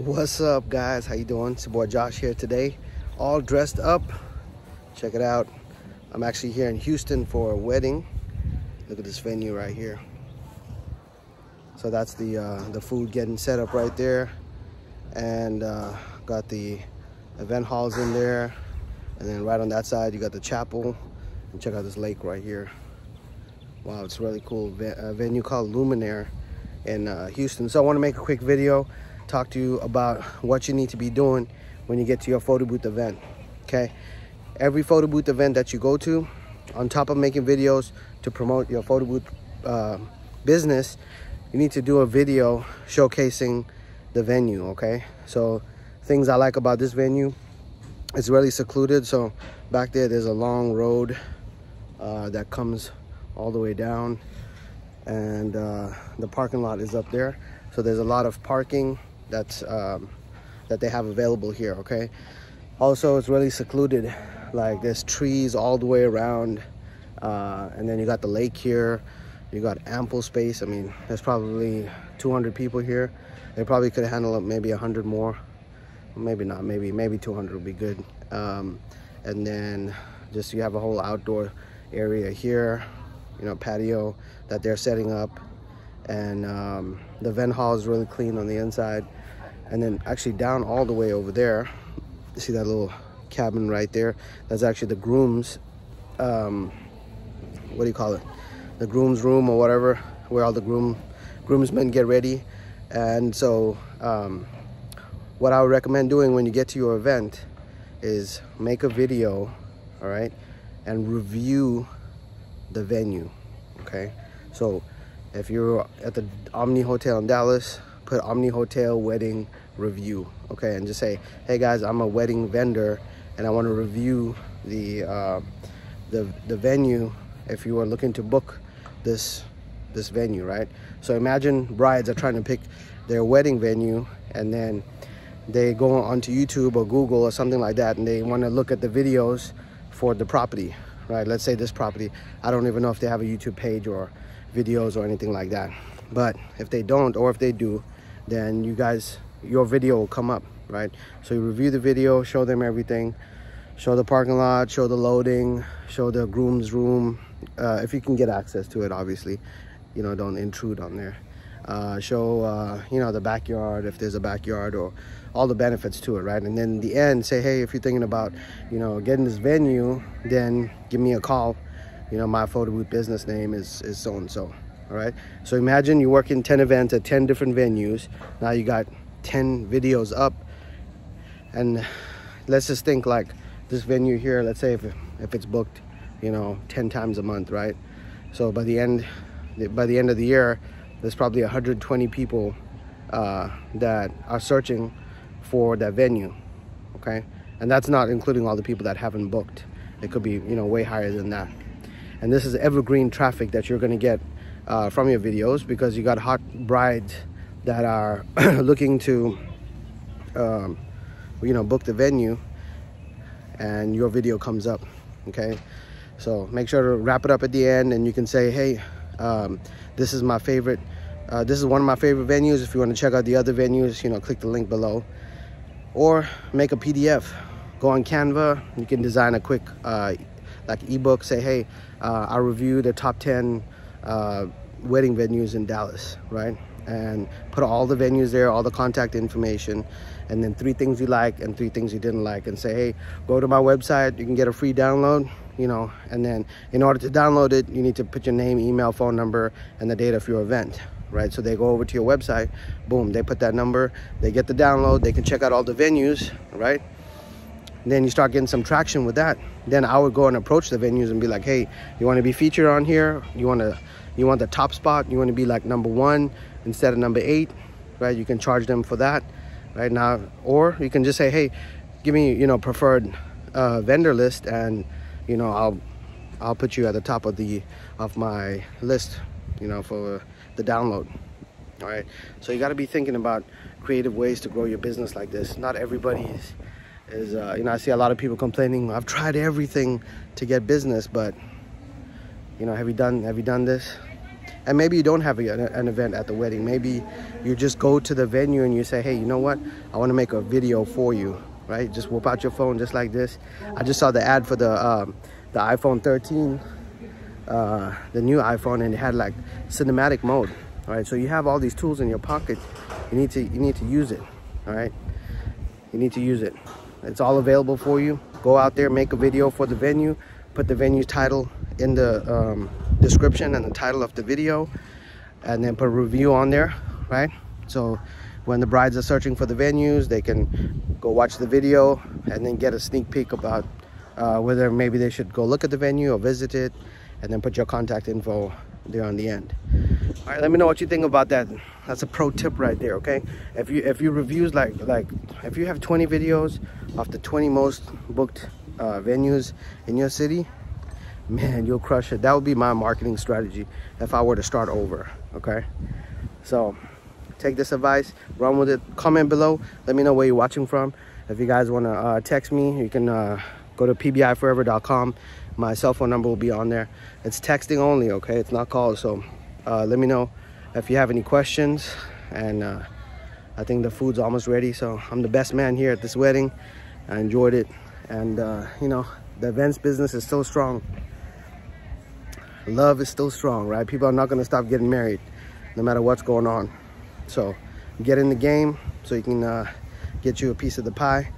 What's up guys, how you doing? It's your boy Josh here today, all dressed up. Check it out. I'm actually here in Houston for a wedding. Look at this venue right here. So that's the food getting set up right there, and got the event halls in there, and then right on that side you got the chapel, and check out this lake right here. Wow, it's a really cool venue called Luminaire in Houston. So I want to make a quick video, talk to you about what you need to be doing when you get to your photo booth event. Okay, every photo booth event that you go to, on top of making videos to promote your photo booth business, you need to do a video showcasing the venue. Okay, so things I like about this venue, it's really secluded. So back there's a long road that comes all the way down, and the parking lot is up there, so there's a lot of parking that's that they have available here. Okay, also it's really secluded, like there's trees all the way around, and then you got the lake here. You got ample space. I mean, there's probably 200 people here. They probably could handle maybe 100 more, maybe not, maybe 200 would be good. And then just you have a whole outdoor area here, you know, patio that they're setting up, and the event hall is really clean on the inside. And then actually down all the way over there, you see that little cabin right there, that's actually the groom's what do you call it, the groom's room or whatever, where all the groomsmen get ready. And so what I would recommend doing when you get to your event is make a video, all right, and review the venue. Okay, so if you're at the Omni Hotel in Dallas, put Omni Hotel wedding review. Okay, and just say, hey guys, I'm a wedding vendor and I want to review the venue if you are looking to book this venue, right? So imagine brides are trying to pick their wedding venue, and then they go onto YouTube or Google or something like that, and they want to look at the videos for the property, right? Let's say this property, I don't even know if they have a YouTube page or videos or anything like that, but if they don't, or if they do, then you guys, your video will come up, right? So you review the video, show them everything, show the parking lot, show the loading, show the groom's room, if you can get access to it, obviously, you know, don't intrude on there. Show you know, the backyard, if there's a backyard, or all the benefits to it, right? And then in the end say, hey, if you're thinking about, you know, getting this venue, then give me a call. You know, my photo booth business name is so and so. All right, so imagine you work in 10 events at 10 different venues. Now you got 10 videos up, and let's just think, like this venue here, let's say if it's booked, you know, 10 times a month, right? So by the end of the year, there's probably 120 people that are searching for that venue. Okay, and that's not including all the people that haven't booked. It could be, you know, way higher than that. And this is evergreen traffic that you're going to get from your videos, because you got hot brides that are looking to you know, book the venue, and your video comes up. Okay, so make sure to wrap it up at the end, and you can say, hey, this is my favorite, this is one of my favorite venues. If you want to check out the other venues, you know, click the link below. Or make a PDF, go on Canva, you can design a quick like ebook. Say, hey, I reviewed the top 10 wedding venues in Dallas, right? And put all the venues there, all the contact information, and then 3 things you like and 3 things you didn't like, and say, hey, go to my website, you can get a free download, you know. And then in order to download it, you need to put your name, email, phone number, and the date of your event, right? So they go over to your website, boom, they put that number, they get the download, they can check out all the venues, right? And then you start getting some traction with that. Then I would go and approach the venues and be like, hey, you want to be featured on here? You want the top spot, you want to be like #1 instead of #8, right? You can charge them for that right now. Or you can just say, hey, give me, you know, preferred vendor list, and you know, I'll put you at the top of my list, you know, for the download. All right, so you got to be thinking about creative ways to grow your business like this. Not everybody is you know, I see a lot of people complaining, I've tried everything to get business, but you know, have you done this? And maybe you don't have an event at the wedding. Maybe you just go to the venue and you say, hey, you know what? I want to make a video for you, right? Just whip out your phone just like this. I just saw the ad for the iPhone 13, the new iPhone, and it had like cinematic mode. All right, so you have all these tools in your pocket. You need to use it, all right? You need to use it. It's all available for you. Go out there, make a video for the venue, put the venue title in the description and the title of the video, and then put a review on there, right? So when the brides are searching for the venues, they can go watch the video and then get a sneak peek about whether maybe they should go look at the venue or visit it, and then put your contact info there on the end. All right, let me know what you think about that. That's a pro tip right there, okay? If you reviews like if you have 20 videos of the 20 most booked venues in your city, man, you'll crush it. That would be my marketing strategy if I were to start over, okay? So take this advice, run with it. Comment below, let me know where you're watching from. If you guys want to text me, you can go to pbiforever.com. My cell phone number will be on there. It's texting only, okay? It's not calls. So let me know if you have any questions. And I think the food's almost ready. So I'm the best man here at this wedding. I enjoyed it. And you know, the events business is still strong. Love is still strong, right? People are not gonna stop getting married no matter what's going on. So get in the game so you can get you a piece of the pie.